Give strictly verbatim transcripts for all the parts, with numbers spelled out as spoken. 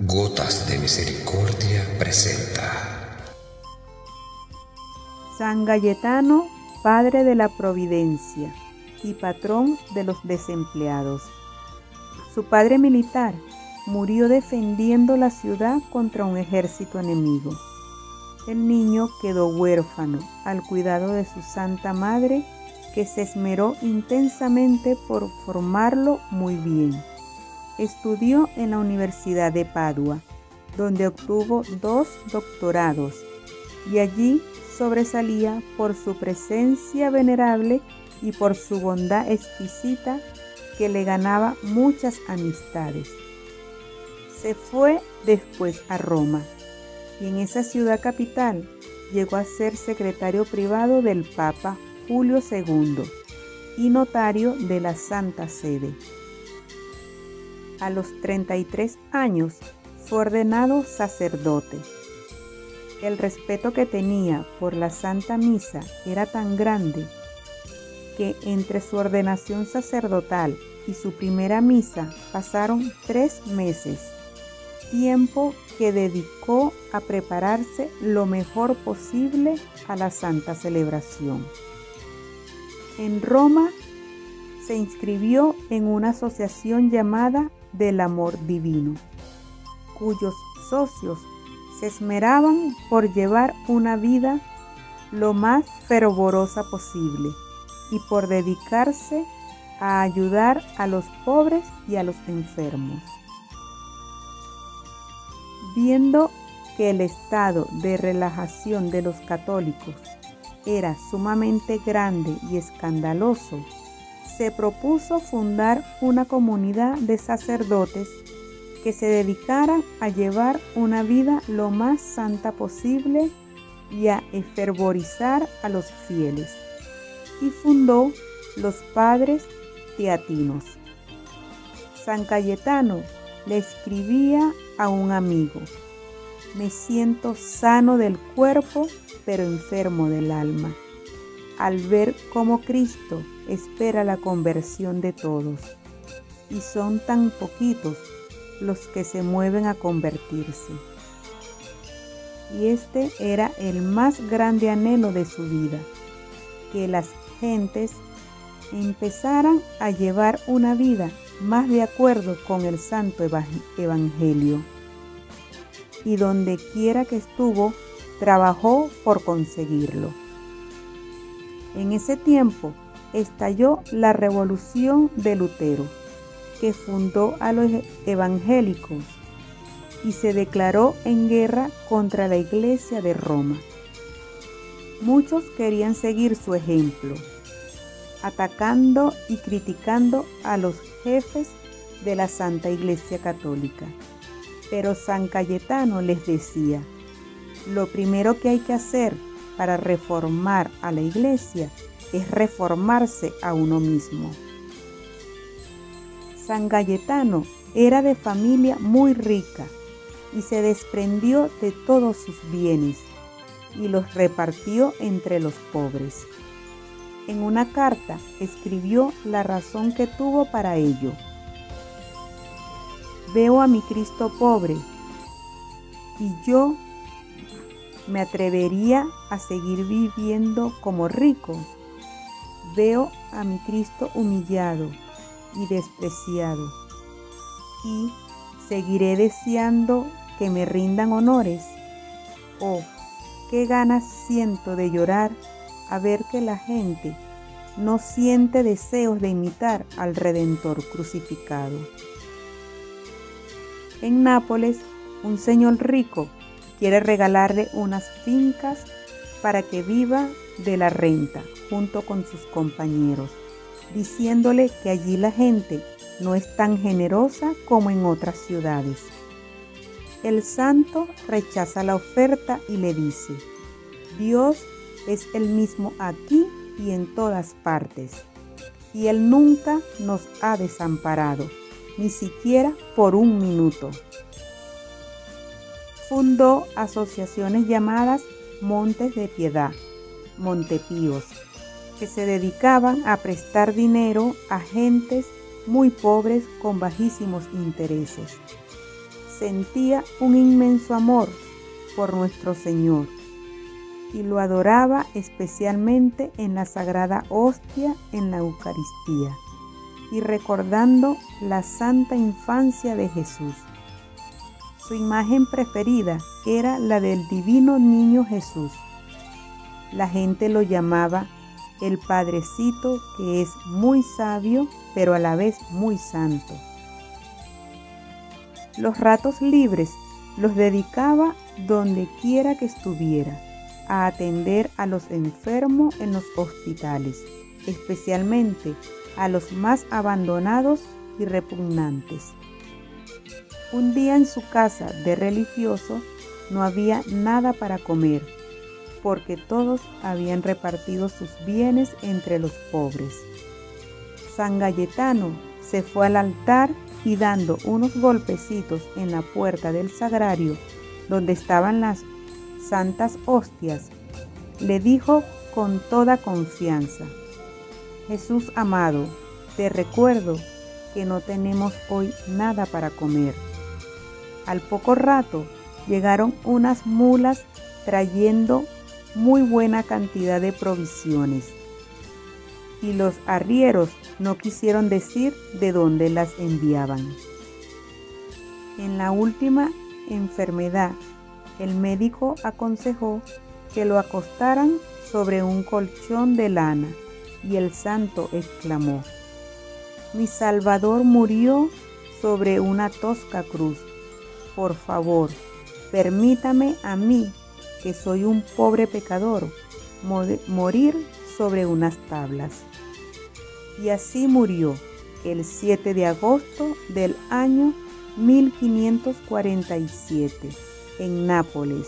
Gotas de Misericordia presenta San Cayetano, Padre de la Providencia y Patrón de los Desempleados. Su padre militar murió defendiendo la ciudad contra un ejército enemigo. El niño quedó huérfano al cuidado de su Santa Madre, que se esmeró intensamente por formarlo muy bien. Estudió en la Universidad de Padua, donde obtuvo dos doctorados, y allí sobresalía por su presencia venerable y por su bondad exquisita, que le ganaba muchas amistades. Se fue después a Roma, y en esa ciudad capital llegó a ser secretario privado del Papa Julio segundo y notario de la Santa Sede. A los treinta y tres años fue ordenado sacerdote. El respeto que tenía por la Santa Misa era tan grande que entre su ordenación sacerdotal y su primera misa pasaron tres meses, tiempo que dedicó a prepararse lo mejor posible a la Santa Celebración. En Roma se inscribió en una asociación llamada del Amor Divino, cuyos socios se esmeraban por llevar una vida lo más fervorosa posible y por dedicarse a ayudar a los pobres y a los enfermos. Viendo que el estado de relajación de los católicos era sumamente grande y escandaloso, se propuso fundar una comunidad de sacerdotes que se dedicaran a llevar una vida lo más santa posible y a efervorizar a los fieles, y fundó los Padres Teatinos. San Cayetano le escribía a un amigo: «Me siento sano del cuerpo, pero enfermo del alma, al ver cómo Cristo espera la conversión de todos, y son tan poquitos los que se mueven a convertirse». Y este era el más grande anhelo de su vida, que las gentes empezaran a llevar una vida más de acuerdo con el Santo Evangelio, y donde quiera que estuvo, trabajó por conseguirlo. En ese tiempo estalló la Revolución de Lutero, que fundó a los evangélicos y se declaró en guerra contra la Iglesia de Roma. Muchos querían seguir su ejemplo, atacando y criticando a los jefes de la Santa Iglesia Católica. Pero San Cayetano les decía: «Lo primero que hay que hacer para reformar a la Iglesia es reformarse a uno mismo». San Cayetano era de familia muy rica y se desprendió de todos sus bienes y los repartió entre los pobres. En una carta escribió la razón que tuvo para ello: «Veo a mi Cristo pobre y yo me atrevería a seguir viviendo como rico. Veo a mi Cristo humillado y despreciado y seguiré deseando que me rindan honores. Oh, qué ganas siento de llorar a ver que la gente no siente deseos de imitar al Redentor crucificado». En Nápoles, un señor rico quiere regalarle unas fincas para que viva de la renta junto con sus compañeros, diciéndole que allí la gente no es tan generosa como en otras ciudades. El santo rechaza la oferta y le dice: «Dios es el mismo aquí y en todas partes, y Él nunca nos ha desamparado, ni siquiera por un minuto». Fundó asociaciones llamadas Montes de Piedad, Montepíos, que se dedicaban a prestar dinero a gentes muy pobres con bajísimos intereses. sentía un inmenso amor por nuestro Señor y lo adoraba especialmente en la Sagrada Hostia, en la Eucaristía, y recordando la santa infancia de Jesús. Su imagen preferida era la del Divino Niño Jesús. La gente lo llamaba el Padrecito, que es muy sabio, pero a la vez muy santo. Los ratos libres los dedicaba donde quiera que estuviera, a atender a los enfermos en los hospitales, especialmente a los más abandonados y repugnantes. Un día en su casa de religioso no había nada para comer, porque todos habían repartido sus bienes entre los pobres. San Cayetano se fue al altar y, dando unos golpecitos en la puerta del sagrario donde estaban las santas hostias, le dijo con toda confianza: Jesús amado, te recuerdo que no tenemos hoy nada para comer. Al poco rato llegaron unas mulas trayendo muy buena cantidad de provisiones, y los arrieros no quisieron decir de dónde las enviaban. En la última enfermedad, el médico aconsejó que lo acostaran sobre un colchón de lana, y el santo exclamó: Mi Salvador murió sobre una tosca cruz. Por favor, permítame a mí, que soy un pobre pecador, morir sobre unas tablas. Y así murió el siete de agosto del año mil quinientos cuarenta y siete en Nápoles,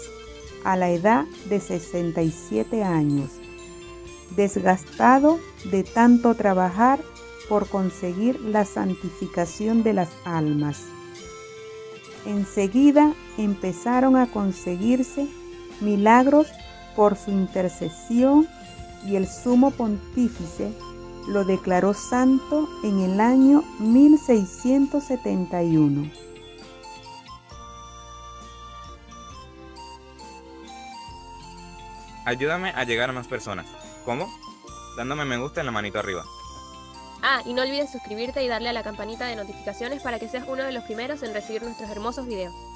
a la edad de sesenta y siete años, desgastado de tanto trabajar por conseguir la santificación de las almas. Enseguida empezaron a conseguirse milagros por su intercesión, y el sumo pontífice lo declaró santo en el año mil seiscientos setenta y uno. Ayúdame a llegar a más personas. ¿Cómo? Dándome me gusta en la manito arriba. Ah, y no olvides suscribirte y darle a la campanita de notificaciones para que seas uno de los primeros en recibir nuestros hermosos videos.